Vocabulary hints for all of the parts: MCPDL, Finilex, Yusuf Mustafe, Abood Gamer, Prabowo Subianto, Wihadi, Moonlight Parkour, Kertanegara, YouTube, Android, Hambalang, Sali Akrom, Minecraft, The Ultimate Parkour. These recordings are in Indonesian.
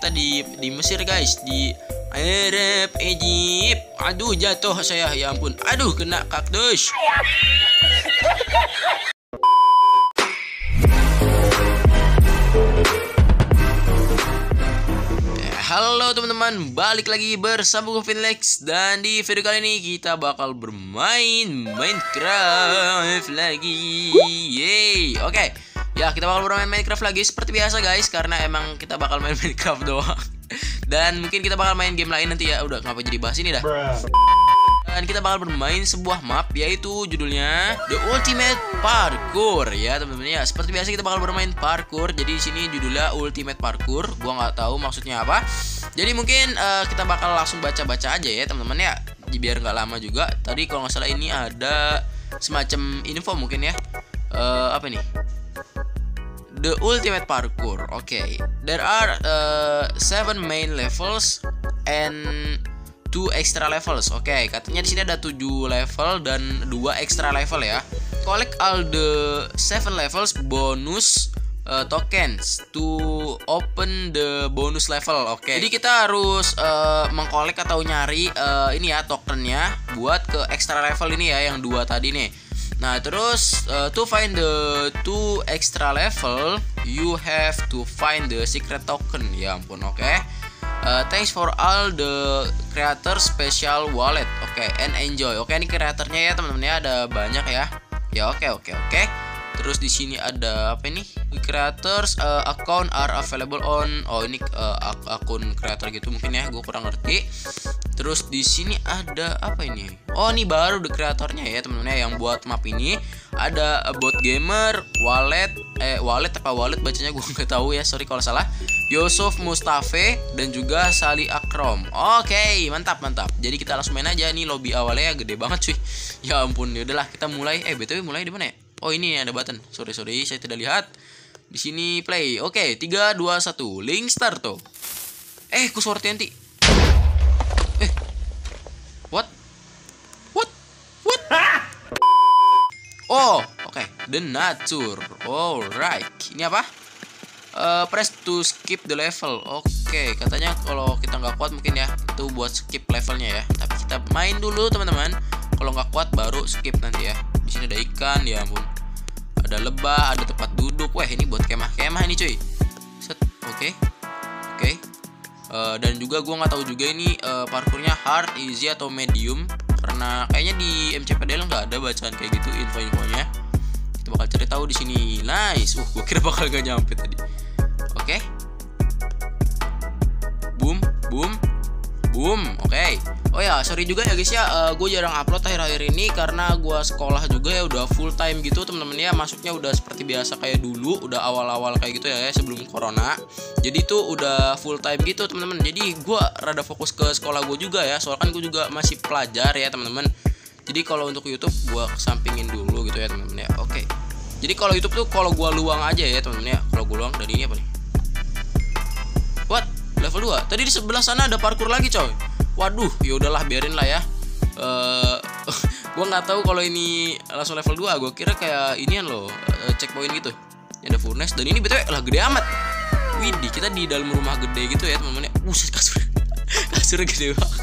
kita di Mesir guys, di Arab Egypt. Aduh jatuh saya, ya ampun. Aduh kena kaktus. Halo teman-teman, balik lagi bersama gue Finilex, dan di video kali ini kita bakal bermain Minecraft lagi. Yeay. Oke. Okay. Ya, kita bakal bermain Minecraft lagi seperti biasa guys, karena emang kita bakal main Minecraft doang. Dan mungkin kita bakal main game lain nanti ya. Udah, kenapa jadi bahas ini dah. Dan kita bakal bermain sebuah map, yaitu judulnya The Ultimate Parkour ya teman-teman ya. Seperti biasa kita bakal bermain parkour. Jadi di sini judulnya Ultimate Parkour. Gua nggak tahu maksudnya apa. Jadi mungkin kita bakal langsung baca-baca aja ya teman-teman ya. Biar nggak lama juga. Tadi kalau nggak salah ini ada semacam info mungkin ya. Apa nih? The Ultimate Parkour. Okay, there are 7 main levels and 2 extra levels. Okay, katanya di sini ada 7 level dan 2 extra level ya. Collect all the 7 levels bonus tokens to open the bonus level. Oke. Jadi kita harus mengkolek atau nyari ini ya tokennya buat ke extra level ini ya yang 2 tadi nih. Nah terus to find the 2 extra level you have to find the secret token. Ya ampun. Oke. Thanks for all the creator special wallet. Oke, and enjoy. Oke, ini kreatornya ya teman-teman ya, ada banyak ya. Ya oke. Terus di sini ada apa ini? Creators account are available on. Oh ini akun creator gitu mungkin ya, gue kurang ngerti. Terus di sini ada apa ini? Oh ini baru the creatornya ya teman-teman ya, yang buat map ini. Ada Abood Gamer, wallet bacanya gue nggak tahu ya, sorry kalau salah. Yusuf Mustafe dan juga Sali Akrom. Oke, mantap. Jadi kita langsung main aja. Ini lobby awalnya gede banget cuy. Ya ampun, ya udahlah kita mulai. BTW mulai di mana ya? Oh ini ada button. Sorry saya tidak lihat. Di sini play. Oke, 3, 2, 1. Link start tuh. Ku suara TNT. What? Oh, oke. The nature. Alright. Ini apa? Press to skip the level. Oke, katanya kalau kita nggak kuat mungkin ya itu buat skip levelnya ya. Tapi kita main dulu teman-teman. Kalau nggak kuat baru skip nanti ya. Di sini ada ikan, ya ampun. Ada lebah, ada tempat duduk. Wah, ini buat kemah-kemah nih, cuy. Set. Oke. Dan juga gue nggak tahu juga ini parkurnya hard, easy atau medium, karena kayaknya di MCPDL nggak ada bacaan kayak gitu info-infonya. Kita bakal cari tahu di sini. Nice. Gue kira bakal gak nyampe tadi. Oke. Boom. Oke. Oh ya, sorry juga ya guys ya, gue jarang upload akhir-akhir ini karena gue sekolah juga ya, udah full time gitu teman-teman ya, masuknya udah seperti biasa kayak dulu, udah awal-awal kayak gitu ya sebelum corona. Jadi itu udah full time gitu teman-teman. Jadi gue rada fokus ke sekolah gue juga ya, soalnya kan gue juga masih pelajar ya teman-teman. Jadi kalau untuk YouTube gue kesampingin dulu gitu ya teman-teman ya. Oke. Jadi kalau YouTube tuh kalau gue luang aja ya teman-teman ya. Kalau gue luang dari ini apa nih? What? Level 2. Tadi di sebelah sana ada parkour lagi coy. Waduh, ya udahlah biarin lah ya. Gue nggak tahu kalau ini langsung level 2. Gue kira kayak inian loh, checkpoint gitu. Ini ada furnace dan ini BTW lah gede amat. Widih, kita di dalam rumah gede gitu ya teman-teman. Buset, kasur gede banget.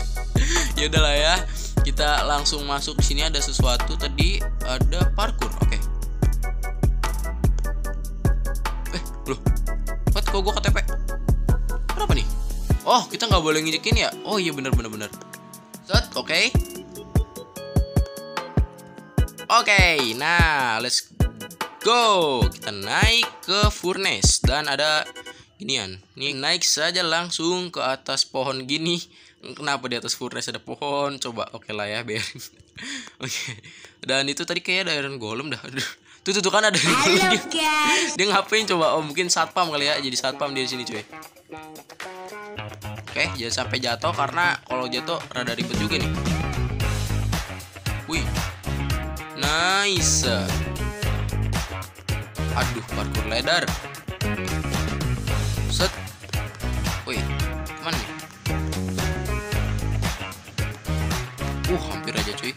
Ya udahlah ya. Kita langsung masuk. Di sini ada sesuatu tadi, ada parkour. Oke. Loh. What, kok gue KTP? Kenapa nih? Oh, kita nggak boleh nginjekin ya? Oh iya bener. Set, oke. Oke, nah let's go. Kita naik ke furnace dan ada ginian. Nih naik saja langsung ke atas pohon gini. Kenapa di atas furnace ada pohon? Coba, oke lah ya biarin. Oke. Dan itu tadi kayaknya ada iron golem dah. Tuh kan ada. Halo, guys. Dia ngapain coba? Oh mungkin satpam kali ya. Jadi satpam dia di sini cuy. Oke, jangan sampai jatuh karena kalau jatuh rada ribet juga nih. Wih, nice. Aduh, parkour ladder. Set. Wih, kemana nih? Hampir aja cuy.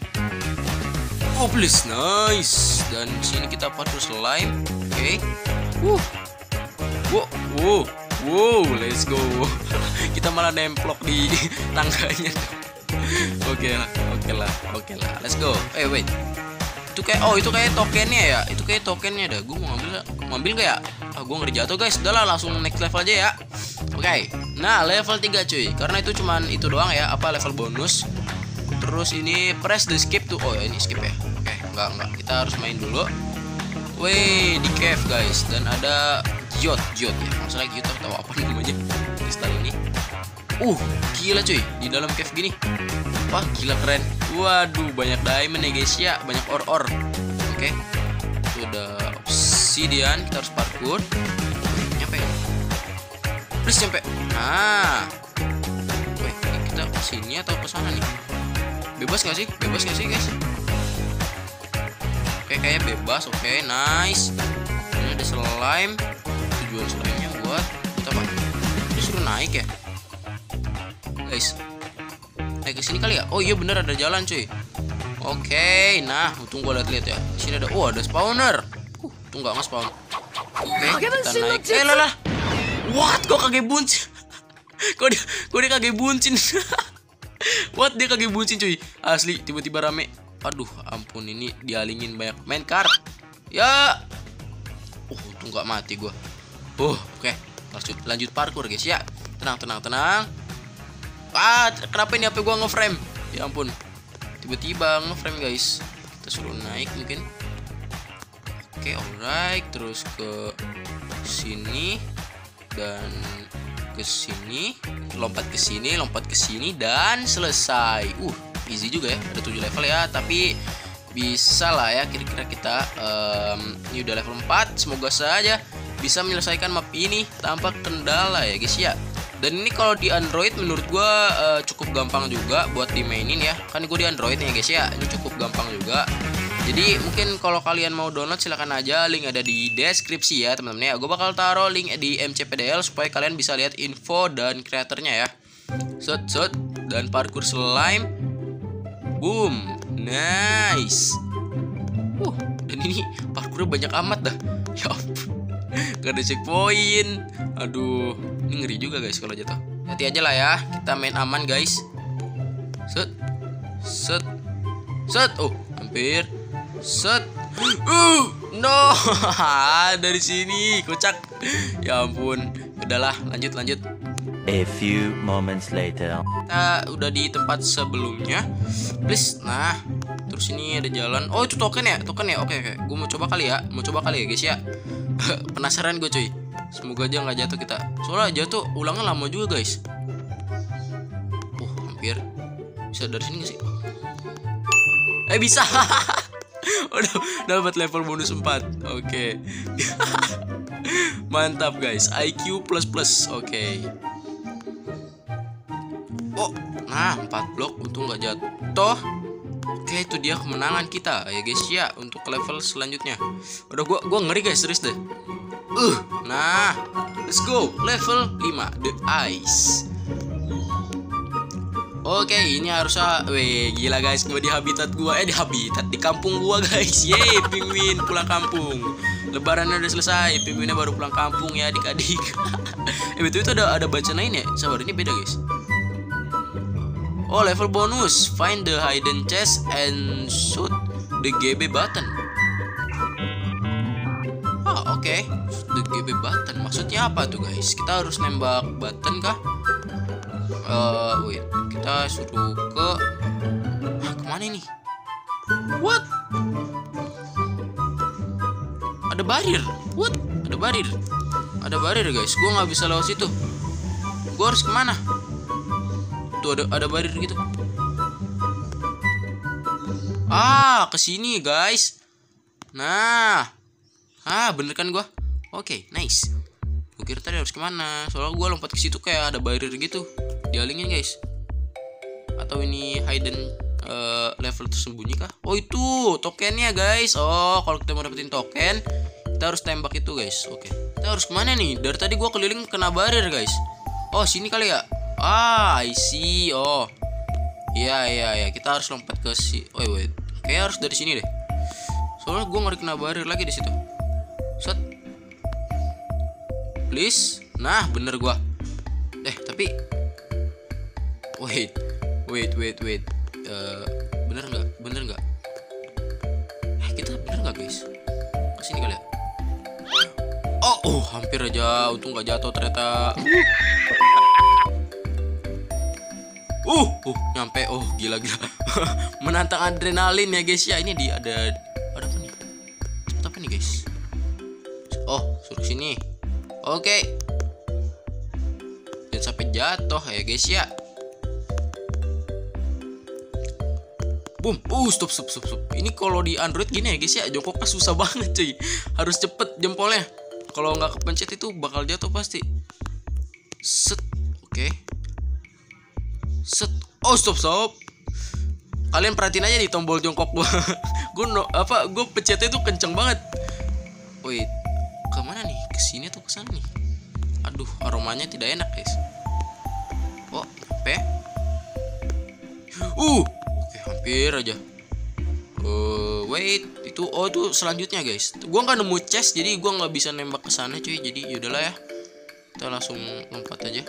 Oh please, nice. Dan sini kita parkour slime. Oke. Wow, let's go. kita malah nemplok di tangganya. Oke lah, let's go. Wait, itu kayak, oh itu kayak tokennya ya, itu kayak tokennya dah. Gue mau ngambil gak ya? Ah, gue ngeri jatuh guys, udahlah langsung next level aja ya. Oke, nah level 3 cuy, karena itu cuman itu doang ya, apa level bonus. Terus ini press the skip tuh, oh ya ini skip ya. Oke, enggak, kita harus main dulu. Wih, di cave guys, dan ada Giot ya, masalah Giot atau apa namanya kristal ini. Gila cuy, di dalam cave gini. Wah, gila keren. Waduh, banyak diamond ya guys ya, banyak or. Oke. Itu ada obsidian, kita harus parkour. Nyampe ya? Please nyampe. Nah. Wait, kita ke sini atau ke sana nih? Bebas gak sih? Bebas gak sih, guys? Oke, kayaknya bebas. Oke, nice. Ini ada slime. Tujuan slime-nya buat kita apa? Disuruh naik ya. Guys, naik ke sini kali ya? Oh iya bener, ada jalan cuy. Oke, nah untung gue liat-liat ya. Di sini ada, ada spawner. Untung nggak nge-spawn. Oke, kita naik. Lah. What? Kok kaget buncin? Kok dia kaget buncin? What? Dia kaget buncin cuy. Asli, tiba-tiba rame. Aduh, ampun ini dialingin banyak main kart. Ya. Untung nggak mati gue. Oke. Lanjut parkour guys ya. Tenang. Kenapa ini HP gua ngeframe? Ya ampun, tiba-tiba ngeframe guys. Kita suruh naik mungkin. Oke, alright. Terus ke sini dan ke sini, lompat ke sini dan selesai. Easy juga ya. Ada 7 level ya, tapi bisa lah ya. Kira-kira kita ini udah level 4. Semoga saja bisa menyelesaikan map ini tanpa kendala ya guys ya. Dan ini kalau di Android menurut gue cukup gampang juga buat dimainin ya. Kan gue di Android ya guys ya. Ini cukup gampang juga. Jadi mungkin kalau kalian mau download silahkan aja. Link ada di deskripsi ya teman-teman ya. Gue bakal taruh link di MCPDL supaya kalian bisa lihat info dan kreatornya ya. Shot dan parkour slime. Boom. Nice. Dan ini parkournya banyak amat dah. Ya ampun. Gak ada checkpoint. Aduh, ini ngeri juga guys kalau jatuh. Hati aja lah ya. Kita main aman guys. Set. Oh, hampir. Set. No. Dari sini kocak. Ya ampun. Udahlah, lanjut. A few moments later. Kita udah di tempat sebelumnya. Please. Nah, terus ini ada jalan. Oh, itu token ya. Oke. Gue mau coba kali ya guys ya. Penasaran gue cuy. Semoga aja nggak jatuh kita. Soalnya jatuh ulangnya lama juga guys. Hampir. Bisa dari sini nggak sih? Bisa. Udah dapat level bonus 4. Oke. Mantap guys. IQ plus. Oke. Nah 4 blok untung nggak jatuh. Oke, itu dia kemenangan kita ya guys ya untuk level selanjutnya. Udah gua ngeri guys serius deh. Nah, let's go level 5 The Ice. Oke, ini harusnya gila guys, gua di habitat gua di kampung gua guys. Yeay, penguin pulang kampung. Lebarannya udah selesai, penguinnya baru pulang kampung ya adik-adik. Betul itu ada bacaan lain ya. Sabar, ini beda guys. Oh, level bonus. Find the hidden chest and shoot the GB button. Oke. The GB button. Maksudnya apa tuh, guys? Kita harus nembak button kah? Kita suruh ke kemana nih? What? Ada barir. What? Ada barir, guys. Gua nggak bisa lewat situ. Gua harus kemana? Tuh ada barir gitu. Kesini guys. Nah. Bener kan gua? Oke, nice. Gua kira tadi harus kemana? Soalnya gua lompat ke situ kayak ada barir gitu. Dialingin guys. Atau ini hidden level tersembunyi kah? Itu tokennya guys. Kalau kita mau dapetin token, kita harus tembak itu guys. Oke. Kita harus kemana nih? Dari tadi gua keliling kena barir guys. Sini kali ya. I see. Iya. Kita harus lompat ke si. Wait. Kayaknya harus dari sini deh. Soalnya gue ngeri kena barir lagi di situ. Set. Please. Nah, bener gue. Tapi wait. Bener nggak? Kita bener nggak, guys? Kesini kali ya? Oh, hampir aja. Untung nggak jatuh ternyata. Nyampe. Oh, gila. Menantang adrenalin ya, guys ya. Ini dia ada apa nih? Apa nih, guys? Oh, suruh sini. Oke. Jangan sampai jatuh ya, guys ya. Boom. Stop. Ini kalau di Android gini ya, guys ya, jongkoknya susah banget, cuy. Harus cepet jempolnya. Kalau nggak kepencet itu bakal jatuh pasti. Set. Oke. Set. Oh, stop. Kalian perhatiin aja di tombol jongkok gua. Gua pencetnya itu kenceng banget. Wait. Kemana nih? Kesini atau kesana nih? Aduh, aromanya tidak enak, guys. Oh, P. Hampir aja. Wait, itu selanjutnya, guys. Gua nggak nemu chest, jadi gua nggak bisa nembak ke sana, cuy. Jadi yaudahlah ya. Kita langsung lompat aja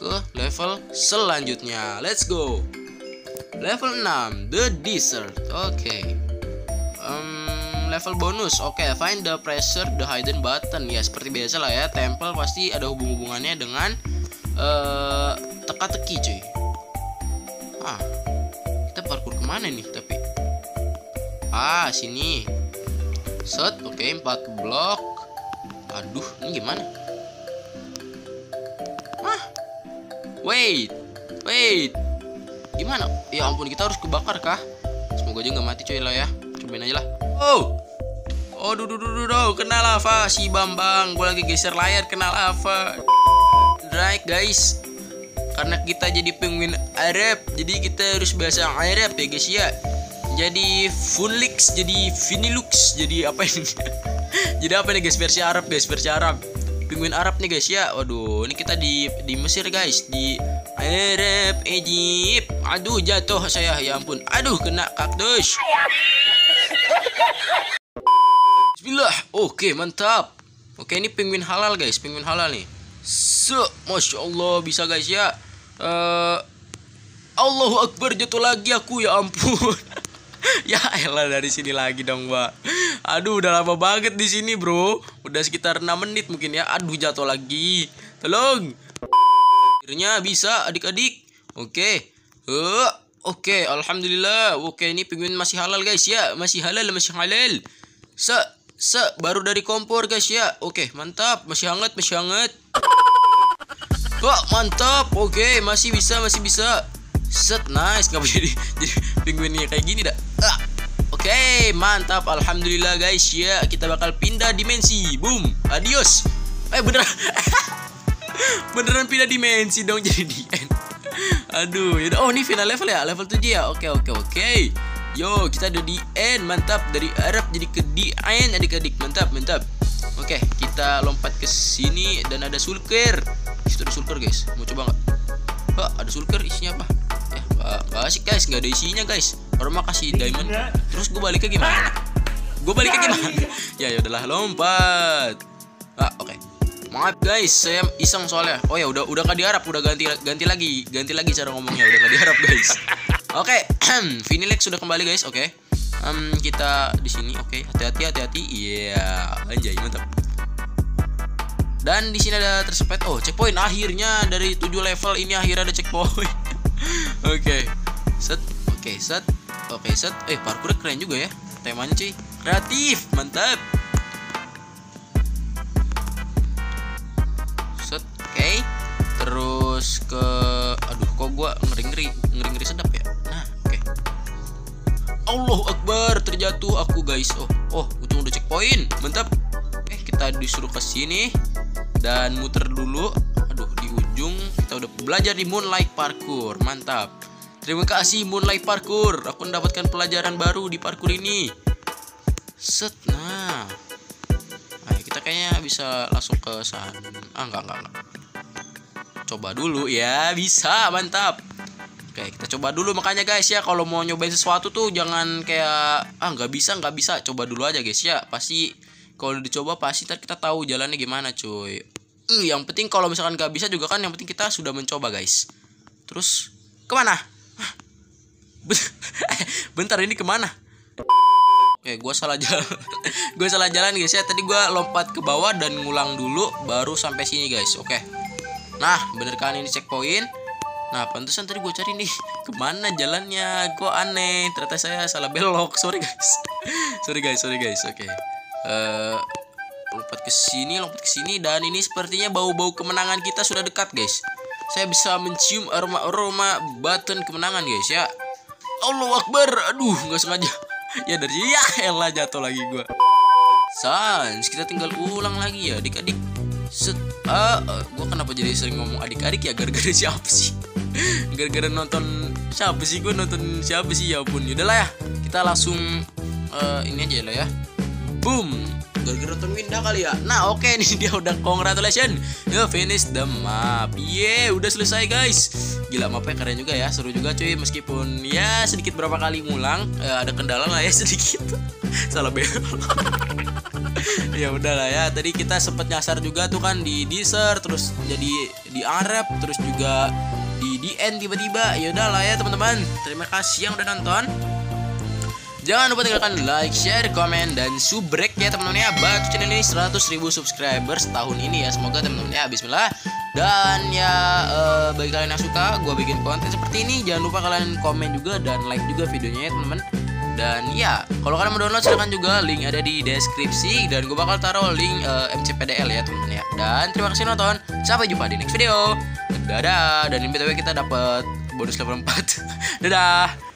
ke level selanjutnya. Let's go. Level 6, the desert. Oke. Level bonus. Oke, find the pressure the hidden button. Ya, seperti biasa lah ya. Temple pasti ada hubungannya dengan teka-teki, cuy. Kita parkour kemana nih? Tapi sini. Set. Oke, 4 blok. Aduh, ini gimana? Wait. Gimana? Ya ampun, kita harus kebakar kah? Semoga aja nggak mati, coy lah ya. Cobain aja lah. Duh. Kena lava si Bambang. Gue lagi geser layar kena lava. Right, guys. Karena kita jadi penguin Arab, jadi kita harus bahasa Arab ya, guys ya. Jadi Funilex, jadi Finilex, jadi apa ini? Jadi apa nih, guys? Versi Arab, guys, versi Arab. Penguin Arab nih, guys ya. Waduh, ini kita di Mesir, guys, di Arab, Egypt. Aduh, jatuh saya, ya ampun. Aduh, kena kaktus. Bismillah. Oke, mantap. Oke, ini penguin halal, guys, penguin halal nih. Masya Allah, bisa, guys ya. Allahu Akbar, jatuh lagi aku, ya ampun. Ya elah, dari sini lagi dong, Mbak. Aduh, udah lama banget di sini, bro. Udah sekitar 6 menit mungkin ya. Aduh, jatuh lagi. Tolong. Akhirnya bisa, adik-adik. Oke. Oke, alhamdulillah. Oke, ini penguin masih halal, guys ya. Masih halal. Baru dari kompor, guys ya. Oke, mantap. Masih hangat. Mantap. Oke, masih bisa. Set, nice. Nggak boleh jadi penguinnya kayak gini dah. Oke, mantap. Alhamdulillah, guys ya. Kita bakal pindah dimensi. Boom. Adios. Beneran. Beneran pindah dimensi dong, jadi di end. Aduh. Oh, ini final level ya. Level 7 ya. Oke. Yo, kita udah di end. Mantap. Dari Arab jadi ke di end, adik-adik. Mantap. Oke, kita lompat ke sini dan ada sulker. Itu ada sulker, guys. Mau coba nggak? Ada sulker, isinya apa? Ya, nggak asik, guys. Nggak ada isinya, guys. Orang mah kasih diamond. Terus gue baliknya gimana? Ya, yaudahlah, lompat. Oke. Maaf, guys, saya iseng soalnya. Oh ya, udah nggak diharap, udah ganti lagi cara ngomongnya, udah nggak diharap, guys. Oke, Finilex sudah kembali, guys. Oke. Kita di sini. Oke. Hati-hati. Iya, anjay, mantap. Dan di sini ada tersepet. Oh, checkpoint. Akhirnya dari 7 level ini akhirnya ada checkpoint. Oke. Set. Parkournya keren juga ya. Temanya, cuy. Kreatif, mantap. Set. Oke. Terus ke aduh, kok gua ngeri-ngeri sedap ya. Nah, oke. Allahu Akbar, terjatuh aku, guys. Oh, untung udah checkpoint. Mantap. Kita disuruh ke sini. Dan muter dulu. Aduh, di ujung kita udah belajar di Moonlight Parkour. Mantap. Terima kasih Moonlight Parkour. Aku mendapatkan pelajaran baru di parkour ini. Set. Nah, kita kayaknya bisa langsung ke sana. Enggak. Coba dulu ya, bisa. Mantap. Oke, kita coba dulu makanya, guys ya. Kalau mau nyobain sesuatu tuh jangan kayak enggak bisa. Coba dulu aja, guys ya. Pasti kalau dicoba pasti ntar kita tahu jalannya gimana, cuy. yang penting kalau misalkan gak bisa juga kan, yang penting kita sudah mencoba, guys. Terus kemana? Bentar, ini kemana? Gue salah jalan. Gue salah jalan, guys, ya. Tadi gue lompat ke bawah dan ngulang dulu baru sampai sini, guys. Oke. Nah, bener kan ini checkpoint? Nah, pantesan tadi gue cari nih kemana jalannya, kok aneh. Ternyata saya salah belok. Sorry, guys. Sorry guys. Oke. Lompat ke sini, dan ini sepertinya bau-bau kemenangan kita sudah dekat, guys. Saya bisa mencium aroma-aroma button kemenangan, guys, ya. Allahu Akbar. Aduh, nggak sengaja. Ya dari sini, ya elah, jatuh lagi gue. Sans, kita tinggal ulang lagi ya adik-adik. Gue kenapa jadi sering ngomong adik-adik ya, gara-gara siapa sih? Gara-gara nonton siapa sih, gue nonton siapa sih, ya ampun. Yaudahlah ya, kita langsung ini aja lah ya. Boom, gara-gara nonton Winda kali ya. Nah oke, nih dia udah, congratulations, you finish the map. Yeah, udah selesai, guys. Gila, mapnya keren juga ya, seru juga cuy. Meskipun ya sedikit berapa kali ngulang, ada kendala lah ya sedikit. Salah belok. Ya udahlah ya, tadi kita sempat nyasar juga tuh kan di dessert, terus jadi di Arab, terus juga di end tiba-tiba. Ya udahlah ya teman-teman, terima kasih yang udah nonton. Jangan lupa tinggalkan like, share, komen, dan subrek ya teman-teman ya. Bantu channel ini 100.000 subscriber setahun ini ya. Semoga teman-teman ya, bismillah. Dan ya bagi kalian yang suka gue bikin konten seperti ini, jangan lupa kalian komen juga dan like juga videonya ya teman-teman. Dan ya, kalau kalian mau download silahkan juga, link ada di deskripsi. Dan gue bakal taruh link MCPDL ya teman-teman ya. Dan terima kasih nonton, sampai jumpa di next video. Dadah. Dan ini btw kita dapat bonus level 4. Dadah.